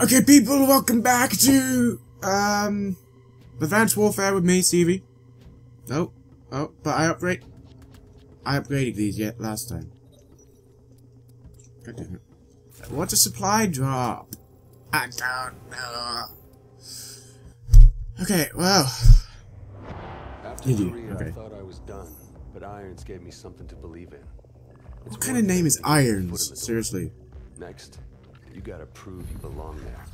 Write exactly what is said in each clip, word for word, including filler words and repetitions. Okay, people, welcome back to um Advanced Warfare with me, Stevie. Oh, oh, but I upgrade. I upgraded these yet last time. God damn it! What's a supply drop? I don't know. Okay, well. After did you? Korea, okay. I thought I was done, but Irons gave me something to believe in. It's what kind of name is Irons? Seriously. Next. You gotta prove you belong there.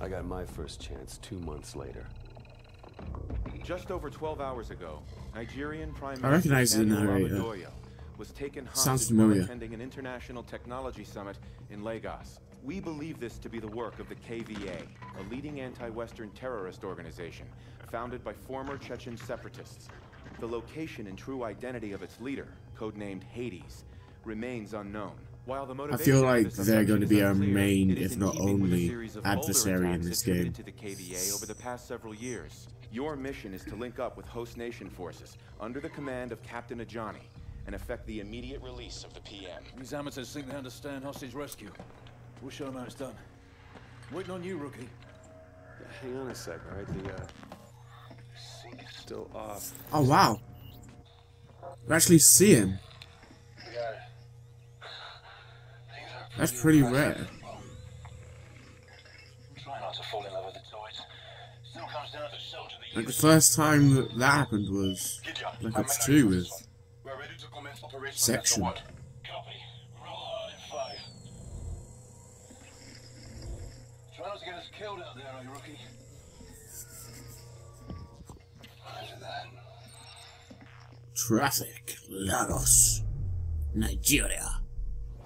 I got my first chance two months later. Just over twelve hours ago, Nigerian Prime Minister I recognize the Ndoyo was taken hostage while attending an international technology summit in Lagos. We believe this to be the work of the K V A, a leading anti-Western terrorist organization founded by former Chechen separatists. The location and true identity of its leader, codenamed Hades, remains unknown. While the I feel like they're going to be our main, if not only, adversary in this game. To the K V A over the past several years, your mission is to link up with host nation forces under the command of Captain Ajani and effect the immediate release of the P M. These amateurs seem to understand hostage rescue. We'll show them how it's done. Waiting on you, rookie. Yeah, hang on a sec, alright? The uh, still off. Oh wow! We're actually seeing. That's pretty rare. Like the first time that, that happened was Black Ops Two with Section. Traffic, Lagos, Nigeria.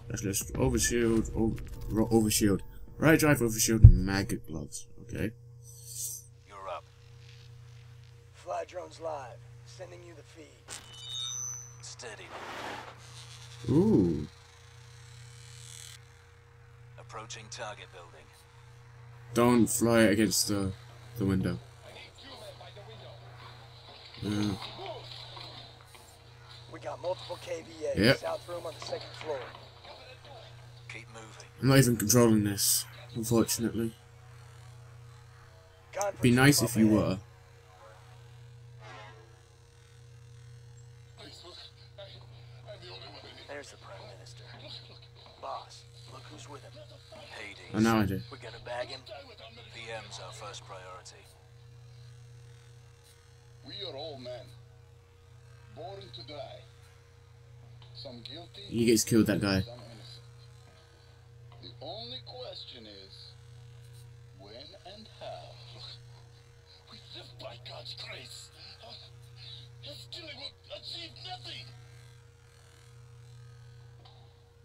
Let's list overshield, over, overshield, right drive, overshield, and maggot gloves. Okay. You're up. Fly drones live. Sending you the feed. Steady. Ooh. Approaching target building. Don't fly against the the window. I need two men by the window. Yeah. We got multiple K V A yep. South room on the second floor. Keep moving. I'm not even controlling this, unfortunately. It'd be nice if you were. There's the Prime Minister. Boss, look who's with him. Hades. Oh, now I do. We're gonna bag him. P M's our first priority. We are all men. Born to die. Some guilty. He gets killed, that guy. The only question is, when and how? We live by God's grace. Uh, his killing will achieve nothing.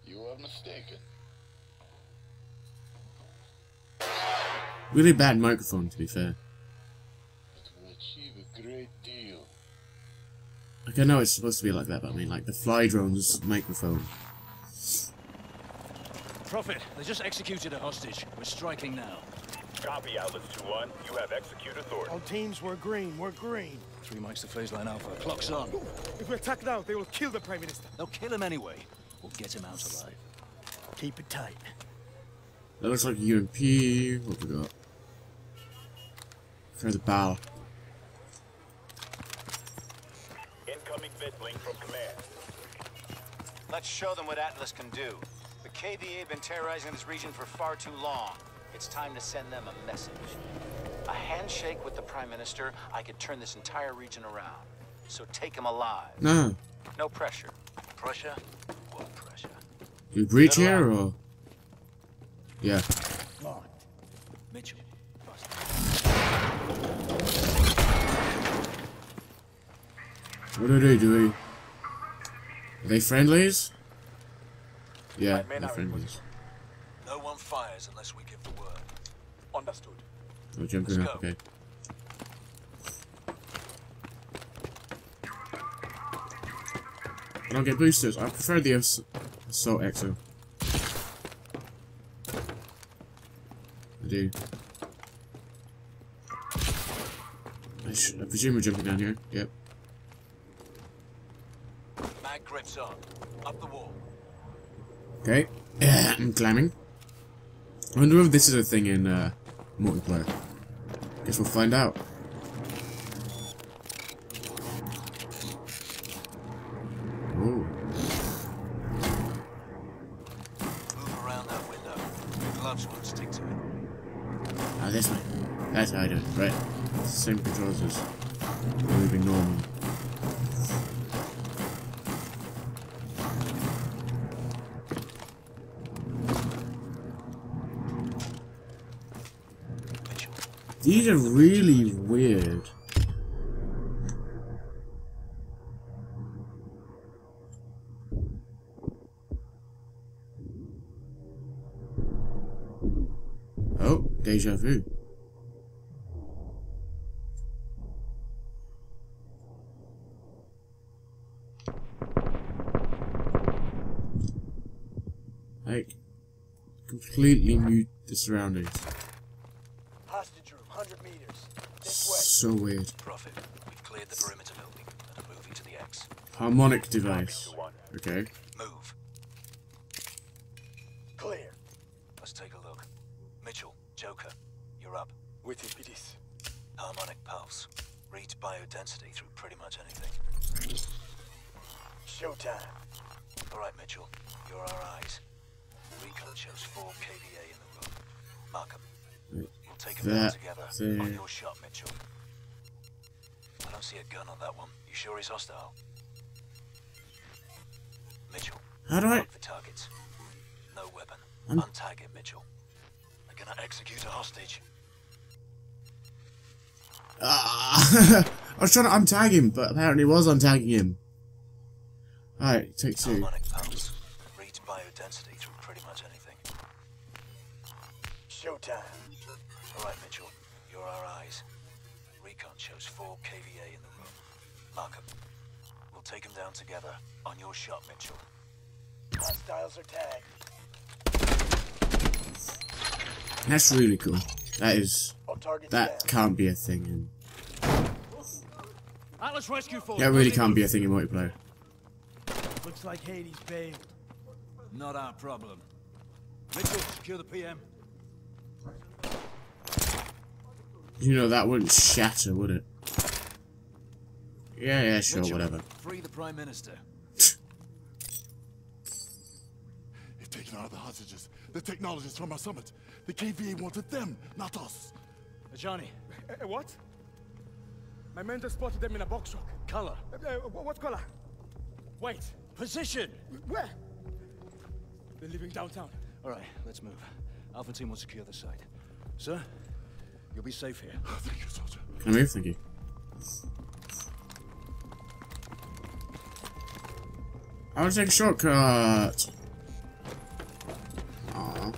You are mistaken. Really bad microphone, to be fair. It will achieve a great deal. Like, I know it's supposed to be like that, but I mean, like, the fly drone's microphone. Prophet, they just executed a hostage. We're striking now. Copy, Atlas two one. You have execute authority. All teams, we're green. We're green. Three mics to phase line alpha. Clock's on. If we attack now, they will kill the Prime Minister. They'll kill him anyway. We'll get him out alive. Keep it tight. That looks like a U M P. What have we got? There's a bow. Incoming vidlink from command. Let's show them what Atlas can do. The K V A have been terrorizing this region for far too long. It's time to send them a message. A handshake with the Prime Minister, I could turn this entire region around. So take him alive. No. No pressure. Pressure? What pressure? You breach here or? Yeah. Locked. Mitchell. What are they doing? Are they friendlies? Yeah, my friendlies. No one fires unless we give the word. Understood. We're jumping up, okay. I don't get boosters. I prefer the ass assault exo. I do. I, sh I presume we're jumping down here. Yep. Mag grips on. Up the wall. Okay, I'm climbing. I wonder if this is a thing in uh, multiplayer. Guess we'll find out. Ooh. Move around that window. The large one sticks to it. Ah, this way. That's how I do it. Right. Same controls as moving normal. These are really weird. Oh, déjà vu. Like, completely mute the surroundings. So weird. Prophet, we've cleared the perimeter building and are moving to the X. Harmonic device. Okay. Move. Clear. Let's take a look. Mitchell, Joker, you're up. With impedance. Harmonic pulse. Reads biodensity through pretty much anything. Showtime. Alright, Mitchell, you're our eyes. Recon shows four K B A in the room. Markham. We'll take them all together. There. On your shot, Mitchell. I don't see a gun on that one. You sure he's hostile? Mitchell, how do I lock the targets? No weapon. I'm... Untag it, Mitchell. They're gonna execute a hostage. Ah! I was trying to untag him, but apparently was untagging him. Alright, take two. Harmonic pulse. Reads biodensity through pretty much anything. Showtime. Alright, Mitchell, you're our eyes. Recon shows four K V A in the room. Mark them. We'll take them down together. On your shot, Mitchell. Hostiles are tagged. That's really cool. That is. That can't be a thing in. Atlas Rescue Force. That really can't be a thing in multiplayer. Looks like Hades bailed. Not our problem. Mitchell, secure the P M. You know, that wouldn't shatter, would it? Yeah, yeah, sure, whatever. Free the Prime Minister. They've taken out the hostages, the technologists from our summit. The K V A wanted them, not us. Ajani. Uh, what? My mentor spotted them in a box truck. Color. Uh, what color? Wait. Position. Where? They're leaving downtown. All right, let's move. Alpha team will secure the site. Sir? You'll be safe here. Oh, thank you, soldier. Come here, thank you. I will take a shortcut. Aww.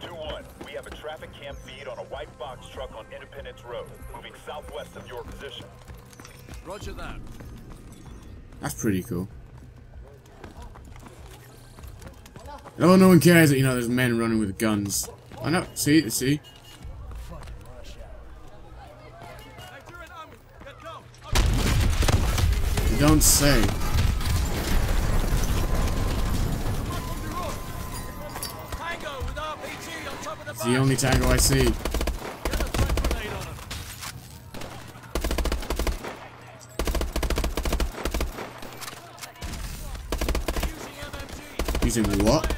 two one, we have a traffic cam feed on a white box truck on Independence Road, moving southwest of your position. Roger that. That's pretty cool. Oh, no one cares that, you know, there's men running with guns. I know, see, see. Don't say. It's the only tango I see. Using what?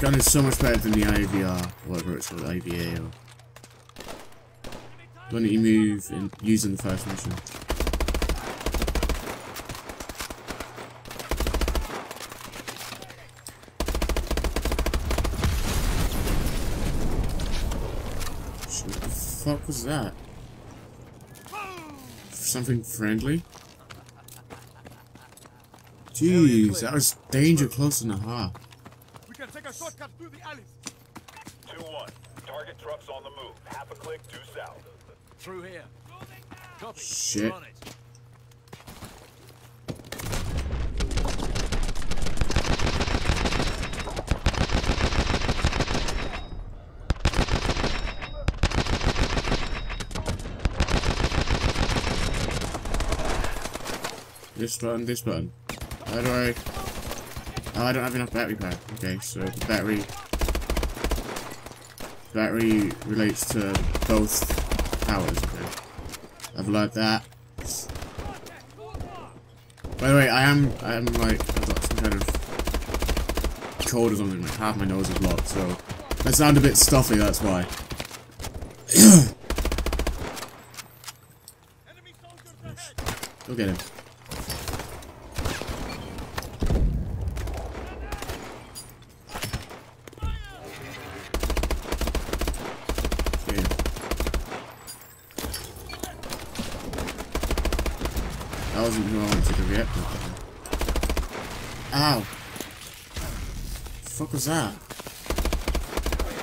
Gun is so much better than the I V R, whatever it's called, I V A or. Don't need to move and use in the first mission. fuck was that? Something friendly? Jeez, that was danger close in the heart. We can take a shortcut through the alleys. two one. Target trucks on the move. Half a click due south. Through here. Copy. Shit. On it. This button, this button. How do I... Oh, I don't have enough battery pack. Okay, so the battery... Battery relates to both powers, okay. I've learned that. By the way, I am, I am like, I've got some kind of cold or something, like half my nose is blocked, so... I sound a bit stuffy, that's why. Go get him. That wasn't who I wanted to react with. Ow! The fuck was that?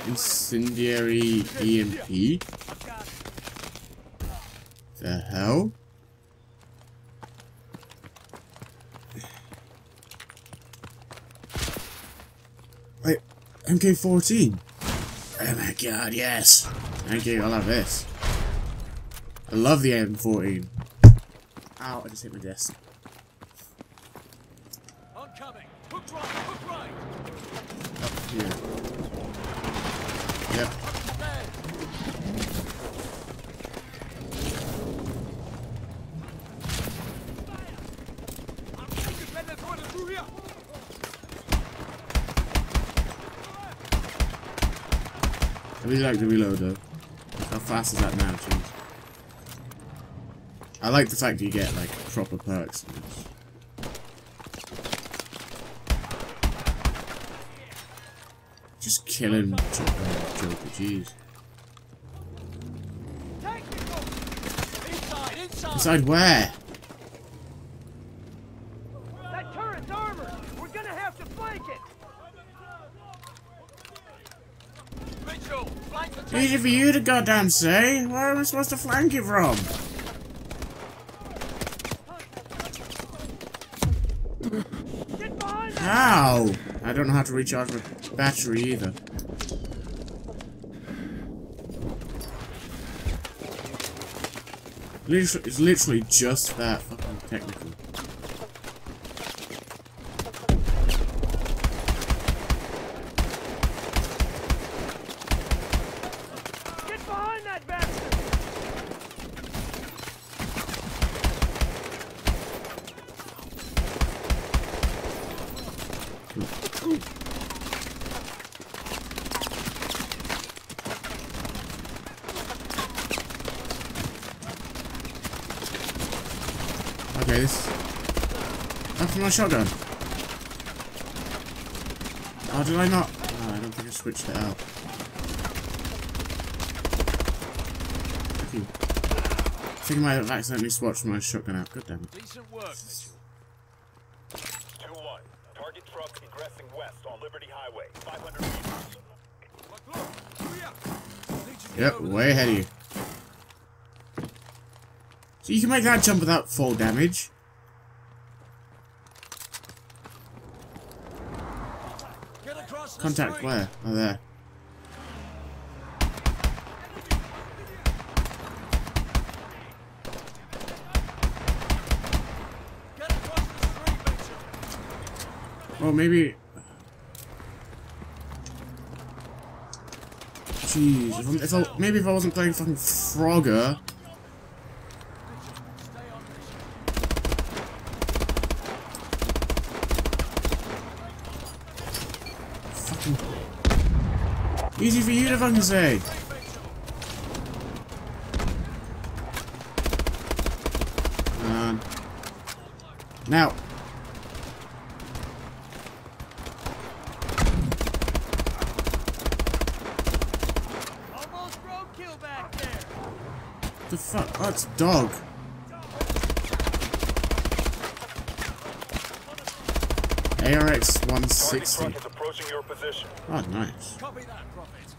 Incendiary E M P? The hell? Wait, M K fourteen? Oh my god, yes! Thank you, I love this. I love the M fourteen. Ow, I just hit my desk. Oncoming. Hook right, hook right. Up here. Yep. I really like the reload though. How fast is that now, jeez? I like the fact that you get like proper perks. Just killing Joker, jeez. Inside, inside. Inside where? That turret's armored. We're gonna have to flank it. Mitchell, flank the easy for you to goddamn say. Where am I supposed to flank it from? Ow! I don't know how to recharge my battery either. Literally, it's literally just that fucking technical. Get behind that okay, this. That's my shotgun. Oh, did I not? Oh, I don't think I switched it out. Okay. I think I might have accidentally swatched my shotgun out. God damn it. Decent work, Mitchell. two one. Target truck ingressing west on Liberty Highway. five hundred meters. Yep, way ahead of you. So you can make that jump without fall damage. Contact where? Oh, there. Oh, maybe... Jeez, if I, if I, maybe if I wasn't playing fucking Frogger... Easy for you to fucking say. Um, now. Almost roadkill back there. Hot dog. A R X one sixty. Oh, nice. Copy that, Prophet.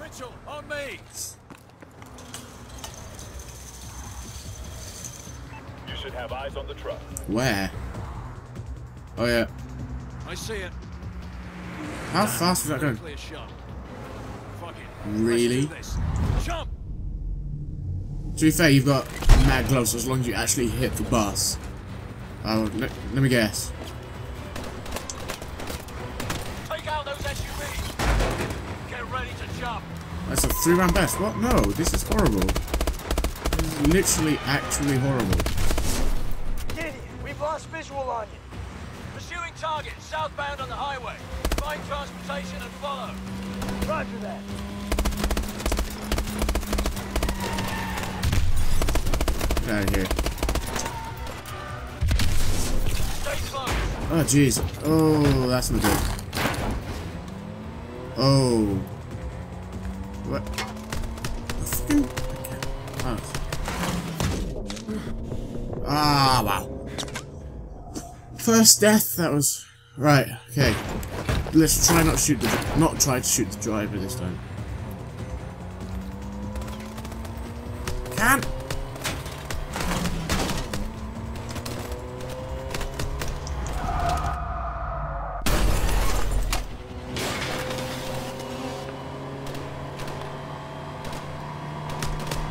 Mitchell, on me. You should have eyes on the truck. Where? Oh yeah. I see it. How fast is that going? Really? Jump. To be fair, you've got mad close as long as you actually hit the bus. Oh, let, let me guess. Take out those S U Vs. Get ready to jump. That's a three-round best. What? No, this is horrible. This is literally, actually horrible. Gideon, we've lost visual on you. Pursuing target southbound on the highway. Find transportation and follow. Roger that. Get out of here. Oh jeez. Oh, that's not good. Oh. What? Oh. Ah, wow. First death, that was... Right, okay. Let's try not shoot the... Not try to shoot the driver this time. Can't!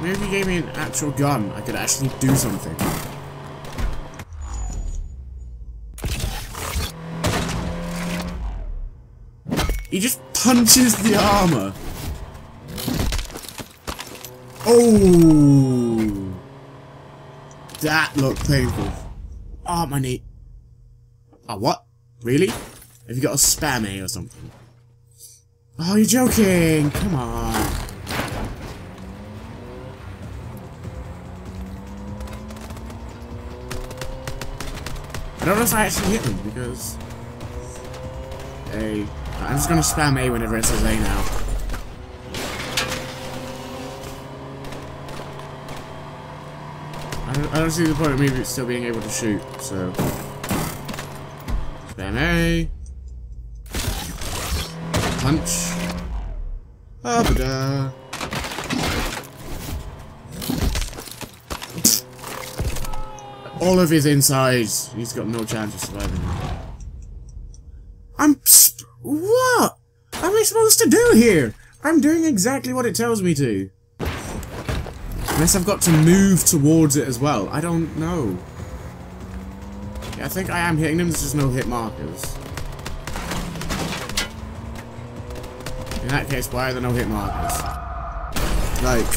Maybe if you gave me an actual gun, I could actually do something. He just punches the armor. Oh, that looked painful. Oh, my knee. Oh, what? Really? Have you got a spam A or something? Oh, you're joking. Come on. I don't know if I actually hit them because A. I'm just gonna spam A whenever it says A now. I don't, I don't see the point of me still being able to shoot, so spam A. Punch. Abada. All of his insides. He's got no chance of surviving. I'm... What? What am I supposed to do here? I'm doing exactly what it tells me to. Unless I've got to move towards it as well. I don't know. Yeah, I think I am hitting them. There's just no hit markers. In that case, why are there no hit markers? Like...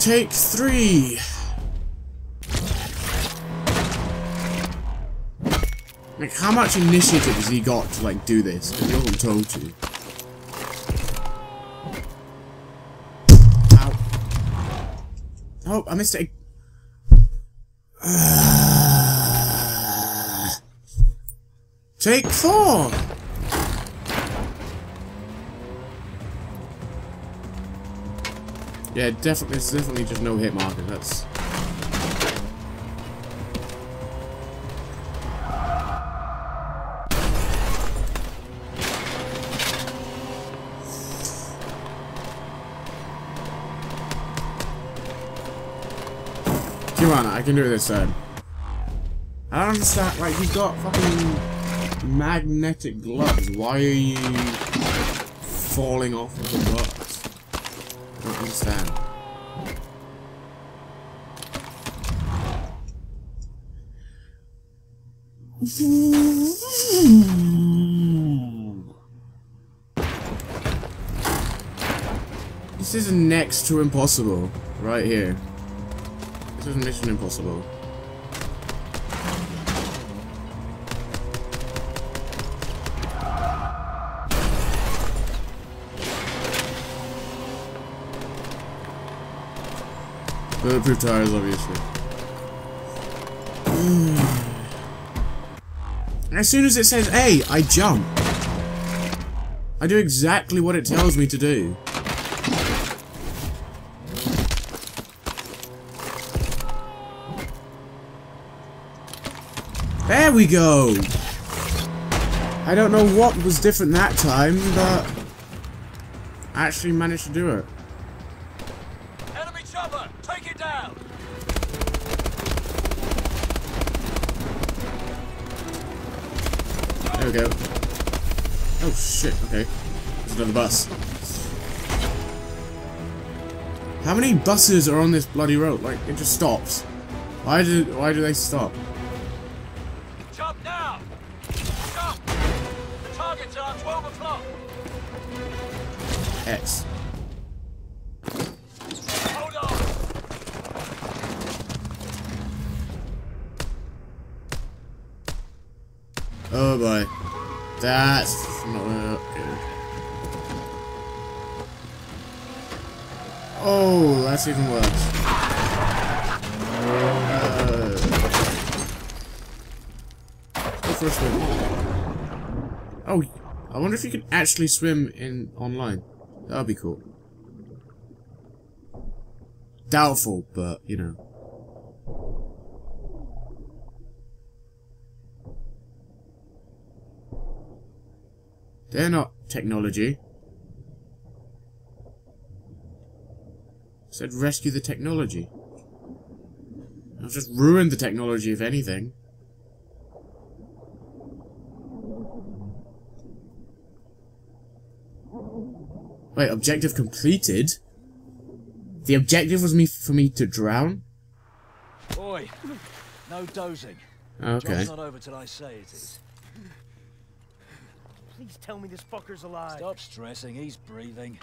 Take three. Like, how much initiative has he got to like do this? Because you're told to. Ow. Oh, I missed it. Uh, take four. Yeah, definitely, it's definitely just no hit marker, that's... Come on, I can do it this time. I don't understand, like, you've got fucking magnetic gloves, why are you falling off of the box? Understand. This is next to impossible, right here. This is Mission Impossible. Bulletproof tires, obviously. As soon as it says A, I jump. I do exactly what it tells me to do. There we go! I don't know what was different that time, but I actually managed to do it. Enemy chopper, take it down! There we go. Oh shit, okay. There's another bus. How many buses are on this bloody road? Like, it just stops. Why do, why do they stop? Jump now! Jump! The targets are twelve o'clock! X. Hold on! Oh boy. That's not good. Oh, that's even worse. Uh, go for a swim. Oh, I wonder if you can actually swim in online. That would be cool. Doubtful, but you know. They're not technology. It said rescue the technology. I've just ruined the technology, if anything. Wait, objective completed? The objective was me for me to drown? Boy, no dozing. Okay. Job's not over till I say it is. Please tell me this fucker's alive. Stop stressing, he's breathing.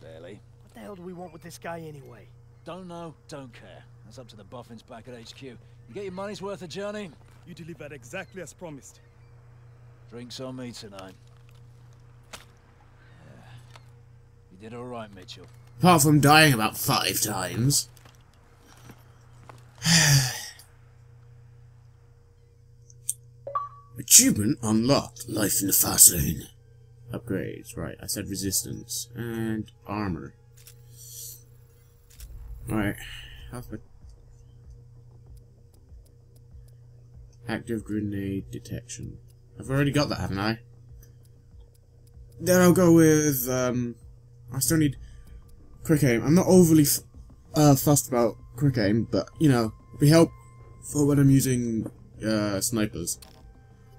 Barely. What the hell do we want with this guy anyway? Don't know, don't care. That's up to the boffins back at H Q. You get your money's worth of journey? You delivered exactly as promised. Drinks on me tonight. Yeah. You did alright, Mitchell. Apart from dying about five times. Achievement unlocked. Life in the fast lane. Upgrades. Right, I said resistance and armor. Right. Active grenade detection. I've already got that, haven't I? Then I'll go with. Um, I still need quick aim. I'm not overly f uh, fussed about quick aim, but you know, it'll be helpful when I'm using uh, snipers.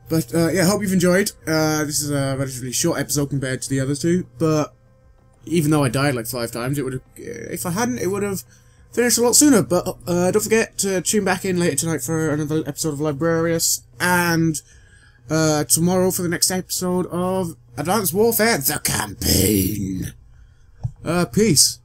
But, uh, yeah, I hope you've enjoyed. Uh, this is a relatively short episode compared to the other two, but even though I died like five times, it would have, if I hadn't, it would have finished a lot sooner. But, uh, don't forget to tune back in later tonight for another episode of Librarius, and, uh, tomorrow for the next episode of Advanced Warfare: The Campaign. Uh, peace.